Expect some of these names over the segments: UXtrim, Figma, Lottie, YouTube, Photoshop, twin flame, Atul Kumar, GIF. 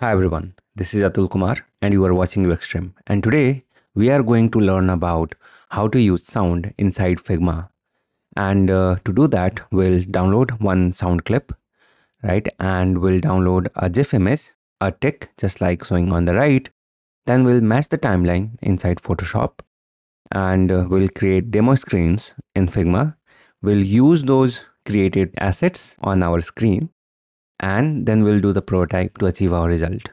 Hi everyone, this is Atul Kumar and you are watching UXtrim, and today we are going to learn about how to use sound inside Figma. And to do that, we'll download one sound clip, right? And we'll download a GIF image, a tick just like showing on the right. Then we'll match the timeline inside Photoshop and we'll create demo screens in Figma. We'll use those created assets on our screen, and then we'll do the prototype to achieve our result.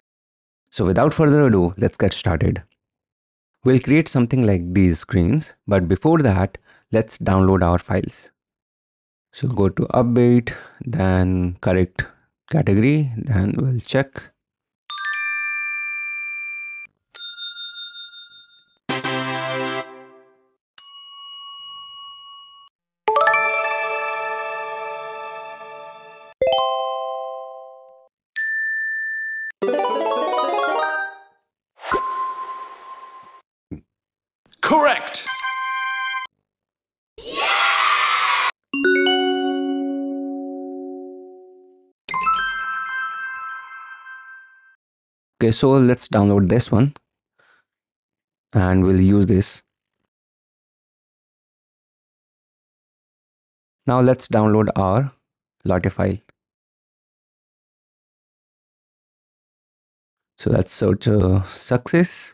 So without further ado, let's get started. We'll create something like these screens, but before that, let's download our files. So go to update, then correct category, then we'll check. Correct! Yeah! Okay, so let's download this one and we'll use this. Now let's download our Lottie file. So let's search success.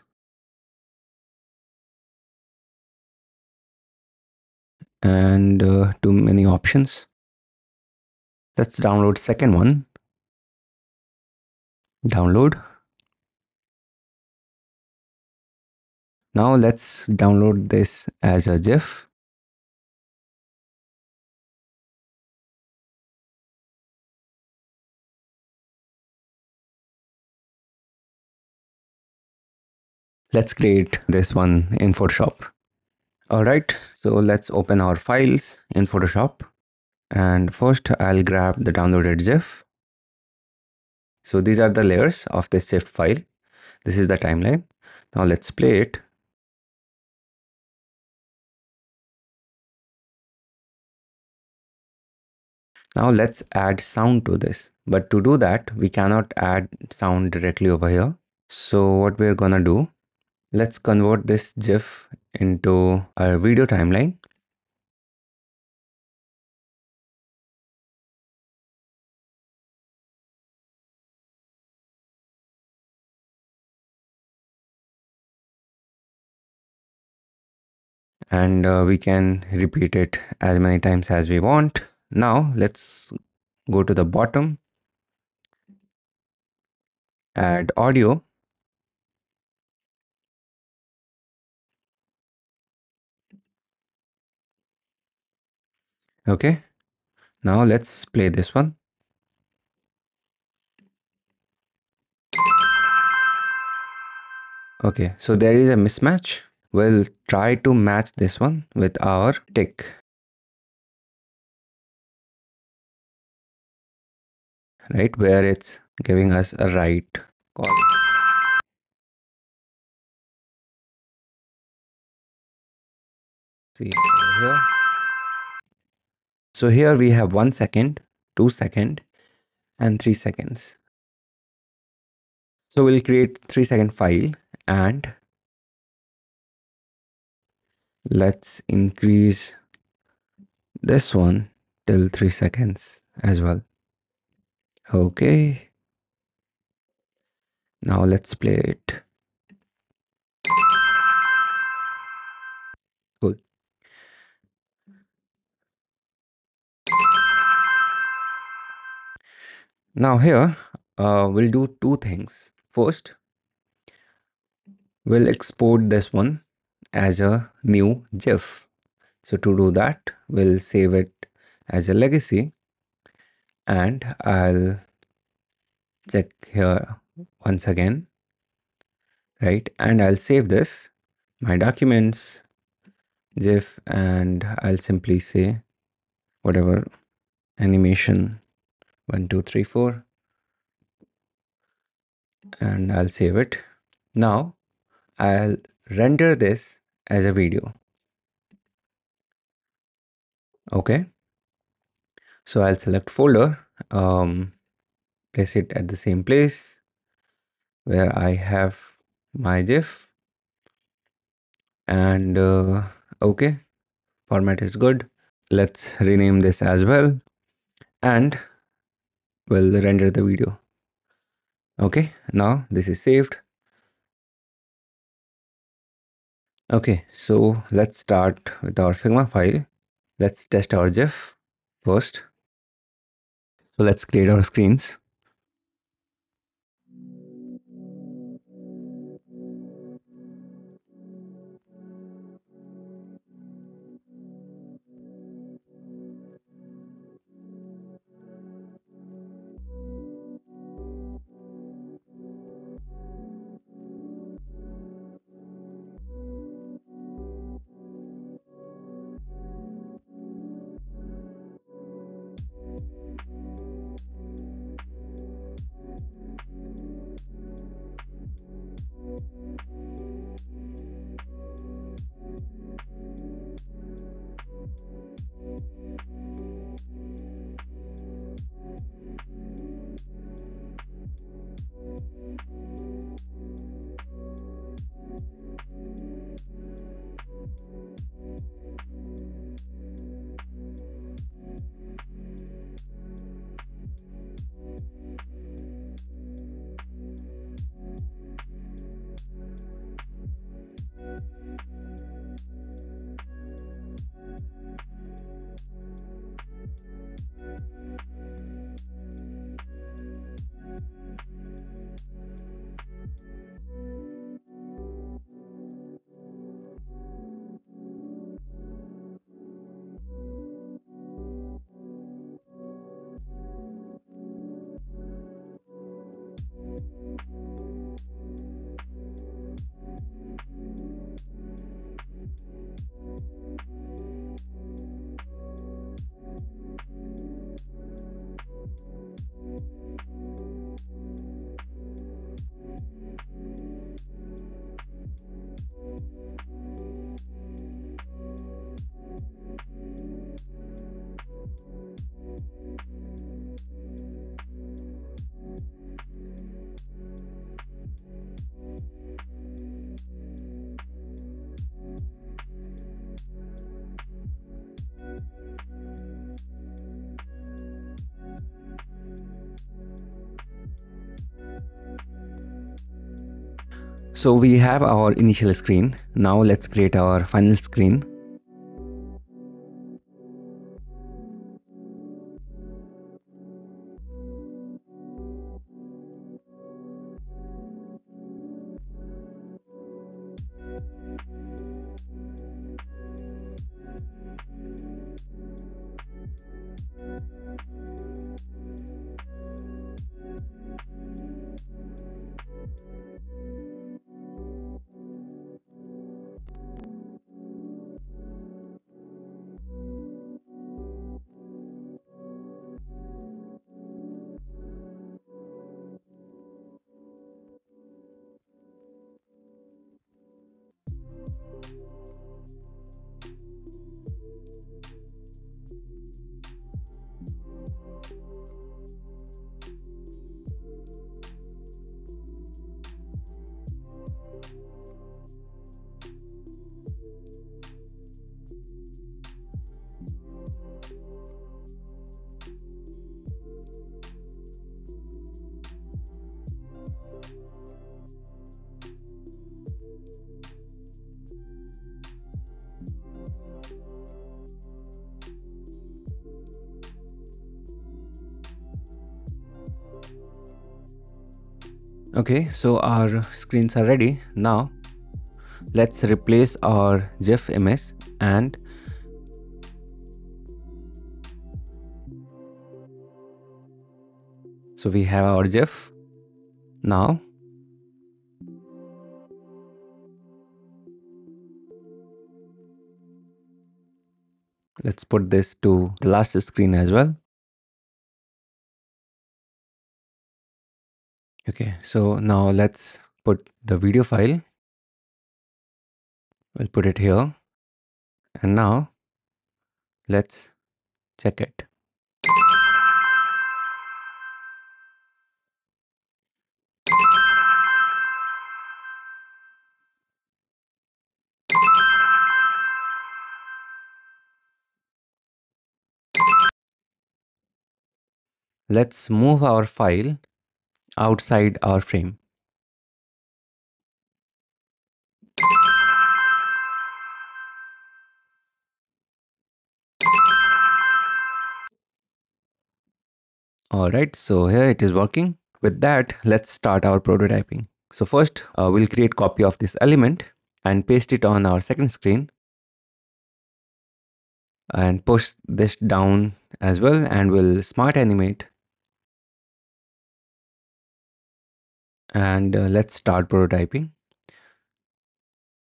And too many options. Let's download second one. Download. Now let's download this as a GIF. Let's create this one in Photoshop. Alright, so let's open our files in Photoshop, and first I'll grab the downloaded GIF. So these are the layers of this GIF file. This is the timeline. Now let's play it. Now let's add sound to this, but to do that we cannot add sound directly over here. So what we're gonna do, let's convert this GIF into a video timeline. And we can repeat it as many times as we want. Now let's go to the bottom, add audio. Okay, now let's play this one. Okay, so there is a mismatch. We'll try to match this one with our tick. Right, where it's giving us a right call. See here. So here we have 1 second, 2 seconds, and 3 seconds. So we'll create 3 second file and let's increase this one till 3 seconds as well. Okay. Now let's play it. Cool. Now here, we'll do two things. First, we'll export this one as a new GIF. So to do that, we'll save it as a legacy, and I'll check here once again, right? And I'll save this, my documents, GIF, and I'll simply say whatever animation. 1, 2, 3, 4, and I'll save it. Now I'll render this as a video. Okay, so I'll select folder, place it at the same place, where I have my GIF, and okay, format is good. Let's rename this as well, and we'll render the video. Okay, now this is saved. Okay, so let's start with our Figma file. Let's test our GIF first. So let's create our screens. So we have our initial screen. Now let's create our final screen. Okay, so our screens are ready. Now let's replace our GIF image and so we have our GIF. Now let's put this to the last screen as well. Okay, so now let's put the video file. We'll put it here. And now let's check it. Let's move our file outside our frame. Alright, so here it is working. With that, let's start our prototyping. So first, we'll create a copy of this element and paste it on our second screen. And push this down as well, and we'll smart animate. And let's start prototyping.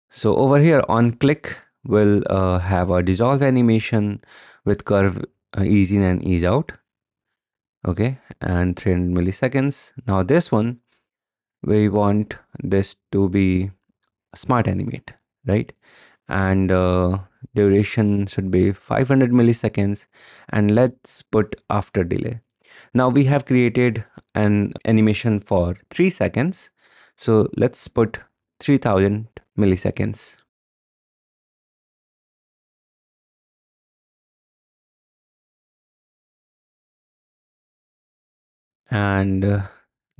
So over here on click, we'll have a dissolve animation with curve ease in and ease out. Okay, and 300 milliseconds. Now this one, we want this to be smart animate, right? And duration should be 500 milliseconds, and let's put after delay. Now we have created an animation for 3 seconds. So let's put 3000 milliseconds. And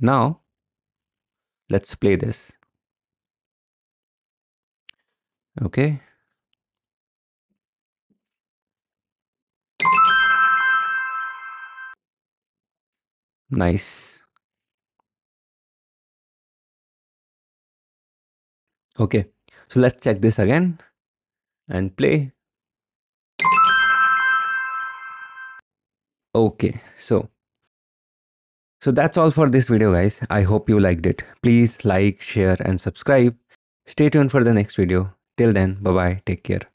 now let's play this. Okay. Nice. Okay, so let's check this again and play. Okay, so that's all for this video, guys. I hope you liked it. Please like, share, and subscribe. Stay tuned for the next video. Till then, bye-bye. Take care.